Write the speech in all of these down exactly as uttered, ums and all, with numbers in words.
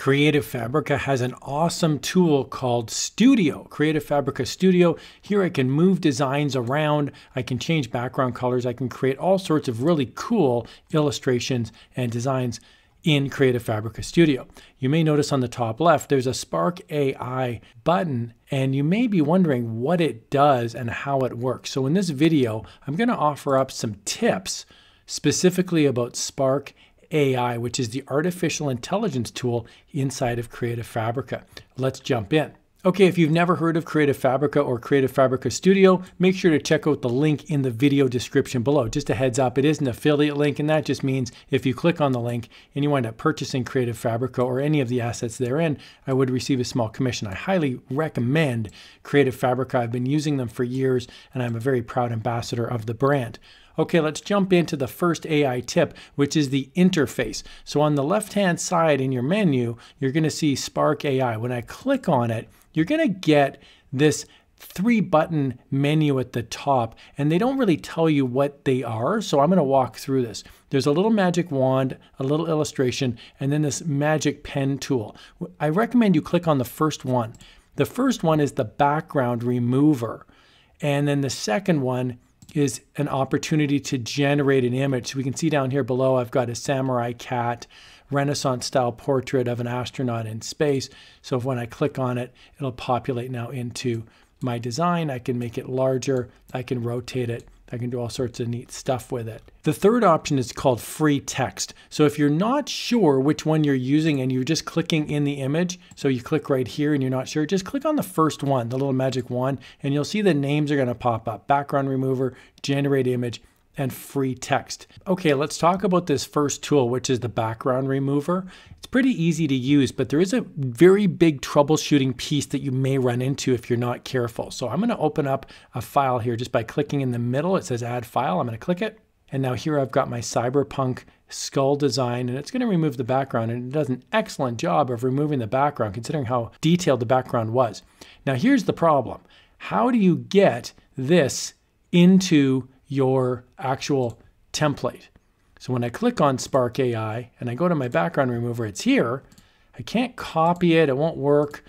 Creative Fabrica has an awesome tool called Studio, Creative Fabrica Studio. Here I can move designs around, I can change background colors, I can create all sorts of really cool illustrations and designs in Creative Fabrica Studio. You may notice on the top left, there's a Spark A I button, and you may be wondering what it does and how it works. So in this video, I'm gonna offer up some tips specifically about Spark A I, which is the artificial intelligence tool inside of Creative Fabrica. Let's jump in. Okay, if you've never heard of Creative Fabrica or Creative Fabrica Studio, make sure to check out the link in the video description below. Just a heads up, it is an affiliate link, and that just means if you click on the link and you wind up purchasing Creative Fabrica or any of the assets therein, I would receive a small commission. I highly recommend Creative Fabrica. I've been using them for years, and I'm a very proud ambassador of the brand. Okay, let's jump into the first A I tip, which is the interface. So on the left-hand side in your menu, you're gonna see Spark A I. When I click on it, you're gonna get this three button menu at the top, and they don't really tell you what they are, so I'm gonna walk through this. There's a little magic wand, a little illustration, and then this magic pen tool. I recommend you click on the first one. The first one is the background remover, and then the second one is an opportunity to generate an image. So we can see down here below, I've got a samurai cat, Renaissance style portrait of an astronaut in space. So when I click on it, it'll populate now into my design. I can make it larger, I can rotate it, I can do all sorts of neat stuff with it. The third option is called free text. So if you're not sure which one you're using and you're just clicking in the image, so you click right here and you're not sure, just click on the first one, the little magic wand, and you'll see the names are gonna pop up. Background remover, generate image, and free text. Okay, let's talk about this first tool, which is the background remover. It's pretty easy to use, but there is a very big troubleshooting piece that you may run into if you're not careful. So I'm gonna open up a file here just by clicking in the middle. It says add file, I'm gonna click it. And now here I've got my cyberpunk skull design, and it's gonna remove the background, and it does an excellent job of removing the background considering how detailed the background was. Now here's the problem. How do you get this into your actual template? So when I click on Spark A I and I go to my background remover, it's here. I can't copy it, it won't work.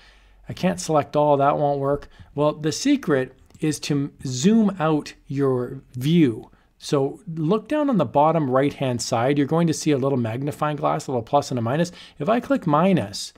I can't select all, that won't work. Well, the secret is to zoom out your view. So look down on the bottom right-hand side, you're going to see a little magnifying glass, a little plus and a minus. If I click minus,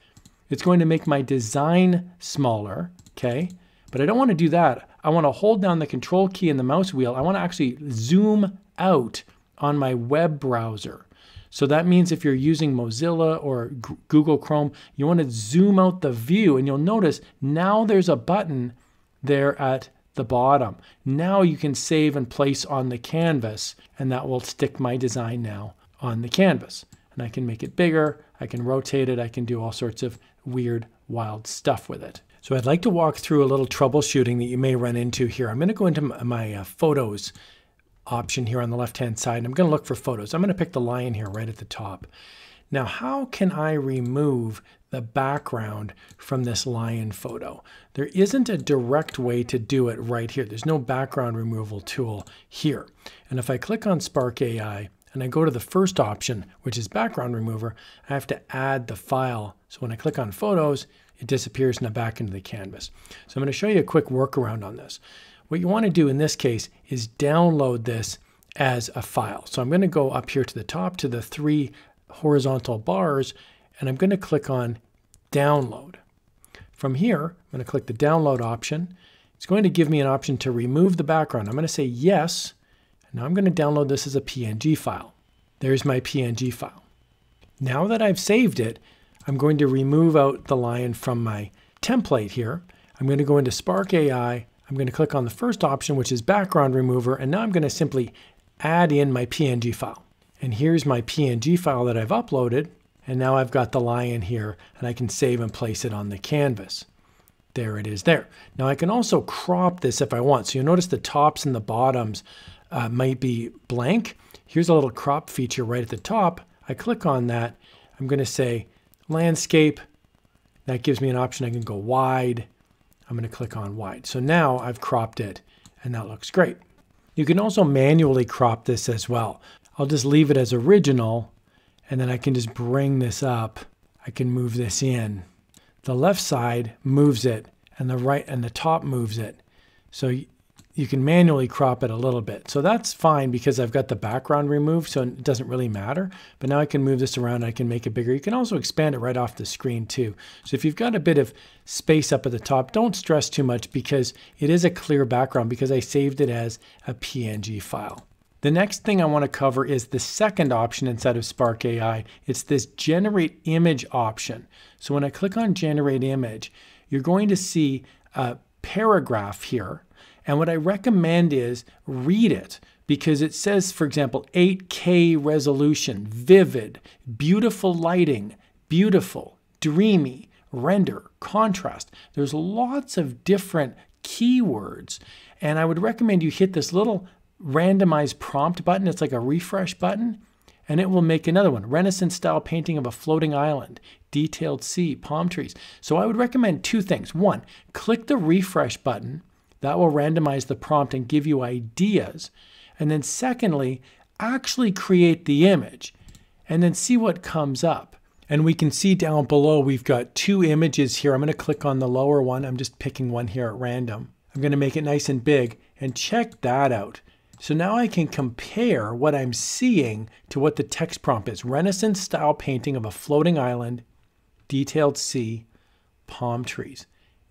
it's going to make my design smaller, okay? But I don't wanna do that. I wanna hold down the control key in the mouse wheel. I wanna actually zoom out on my web browser. So that means if you're using Mozilla or Google Chrome, you wanna zoom out the view, and you'll notice now there's a button there at the bottom. Now you can save and place on the canvas, and that will stick my design now on the canvas. And I can make it bigger, I can rotate it, I can do all sorts of weird, wild stuff with it. So I'd like to walk through a little troubleshooting that you may run into here. I'm gonna go into my uh, photos option here on the left-hand side, and I'm gonna look for photos. I'm gonna pick the lion here right at the top. Now, how can I remove the background from this lion photo? There isn't a direct way to do it right here. There's no background removal tool here. And if I click on Spark A I, and I go to the first option, which is background remover, I have to add the file. So when I click on photos, it disappears now back into the canvas. So I'm going to show you a quick workaround on this. What you want to do in this case is download this as a file. So I'm going to go up here to the top to the three horizontal bars, and I'm going to click on download. From here, I'm going to click the download option. It's going to give me an option to remove the background. I'm going to say yes. Now I'm going to download this as a P N G file. There's my P N G file. Now that I've saved it, I'm going to remove out the lion from my template here. I'm going to go into Spark A I. I'm going to click on the first option, which is background remover, and now I'm going to simply add in my P N G file. And here's my P N G file that I've uploaded, and now I've got the lion here, and I can save and place it on the canvas. There it is there. Now I can also crop this if I want. So you'll notice the tops and the bottoms uh, might be blank. Here's a little crop feature right at the top. I click on that. I'm going to say landscape. That gives me an option. I can go wide. I'm going to click on wide. So now I've cropped it, and that looks great. You can also manually crop this as well. I'll just leave it as original, and then I can just bring this up I can move this in. The left side moves it, and the right and the top moves it. So you can manually crop it a little bit. So that's fine because I've got the background removed, so it doesn't really matter. But now I can move this around and I can make it bigger. You can also expand it right off the screen too. So if you've got a bit of space up at the top, don't stress too much because it is a clear background because I saved it as a P N G file. The next thing I want to cover is the second option inside of Spark A I. It's this generate image option. So when I click on generate image, you're going to see a paragraph here. And what I recommend is read it because it says, for example, eight K resolution, vivid, beautiful lighting, beautiful, dreamy, render, contrast. There's lots of different keywords. And I would recommend you hit this little randomized prompt button. It's like a refresh button, and it will make another one. Renaissance style painting of a floating island, detailed sea, palm trees. So I would recommend two things. One, click the refresh button. That will randomize the prompt and give you ideas. And then secondly, actually create the image and then see what comes up. And we can see down below, we've got two images here. I'm going to click on the lower one. I'm just picking one here at random. I'm going to make it nice and big and check that out. So now I can compare what I'm seeing to what the text prompt is. Renaissance style painting of a floating island, detailed sea, palm trees.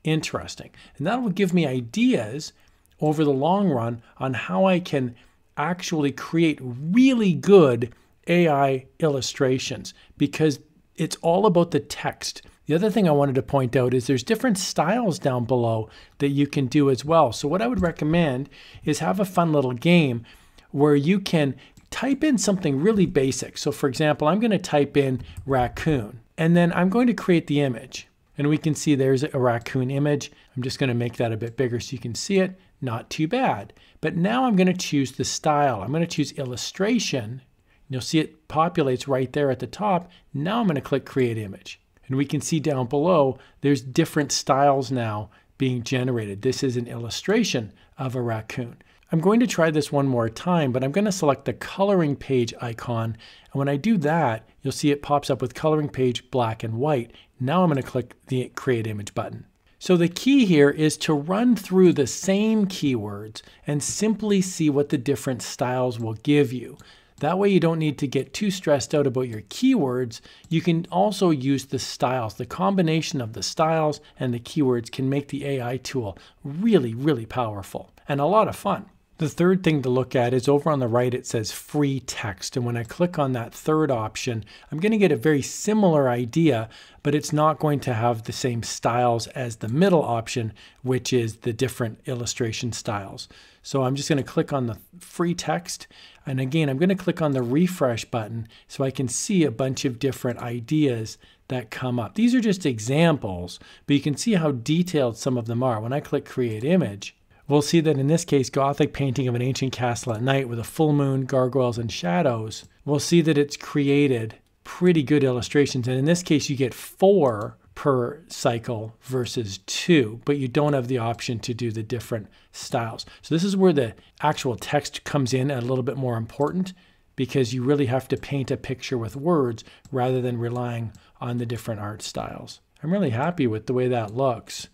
Interesting. And that will give me ideas over the long run on how I can actually create really good A I illustrations because it's all about the text. The other thing I wanted to point out is there's different styles down below that you can do as well. So what I would recommend is have a fun little game where you can type in something really basic. So for example, I'm going to type in raccoon, and then I'm going to create the image. And we can see there's a raccoon image. I'm just going to make that a bit bigger so you can see it. Not too bad. But now I'm going to choose the style. I'm going to choose illustration. You'll see it populates right there at the top. Now I'm going to click create image. And we can see down below, there's different styles now being generated. This is an illustration of a raccoon. I'm going to try this one more time, but I'm going to select the coloring page icon. And when I do that, you'll see it pops up with coloring page black and white. Now I'm going to click the create image button. So the key here is to run through the same keywords and simply see what the different styles will give you. That way you don't need to get too stressed out about your keywords. You can also use the styles. The combination of the styles and the keywords can make the A I tool really, really powerful and a lot of fun. The third thing to look at is over on the right, it says free text. And when I click on that third option, I'm going to get a very similar idea, but it's not going to have the same styles as the middle option, which is the different illustration styles. So I'm just going to click on the free text. And again, I'm going to click on the refresh button so I can see a bunch of different ideas that come up. These are just examples, but you can see how detailed some of them are. When I click create image, we'll see that in this case, Gothic painting of an ancient castle at night with a full moon, gargoyles, and shadows. We'll see that it's created pretty good illustrations. And in this case, you get four per cycle versus two, but you don't have the option to do the different styles. So this is where the actual text comes in a little bit more important because you really have to paint a picture with words rather than relying on the different art styles. I'm really happy with the way that looks.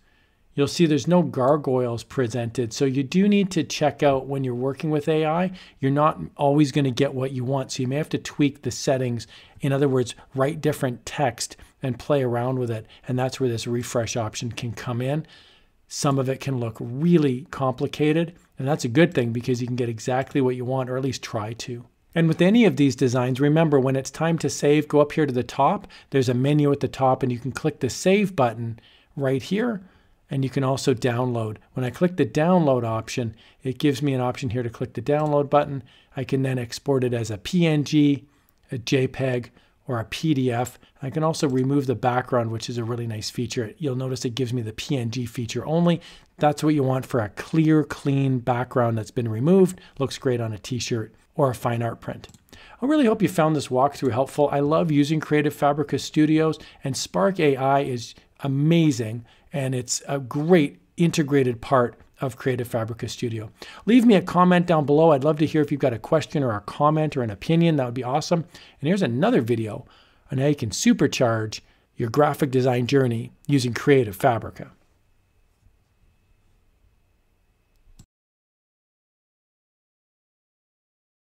You'll see there's no gargoyles presented, so you do need to check out when you're working with A I, you're not always going to get what you want, so you may have to tweak the settings. In other words, write different text and play around with it, and that's where this refresh option can come in. Some of it can look really complicated, and that's a good thing because you can get exactly what you want, or at least try to. And with any of these designs, remember when it's time to save, go up here to the top, there's a menu at the top, and you can click the Save button right here. And you can also download. When I click the download option, it gives me an option here to click the download button. I can then export it as a P N G, a JPEG, or a P D F. I can also remove the background, which is a really nice feature. You'll notice it gives me the P N G feature only. That's what you want for a clear, clean background that's been removed. Looks great on a t-shirt or a fine art print. I really hope you found this walkthrough helpful. I love using Creative Fabrica Studios, and Spark A I is amazing, and it's a great integrated part of Creative Fabrica Studio. Leave me a comment down below. I'd love to hear if you've got a question or a comment or an opinion. That would be awesome. And here's another video on how you can supercharge your graphic design journey using Creative Fabrica.